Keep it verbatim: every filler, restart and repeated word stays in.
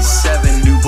twenty-seven new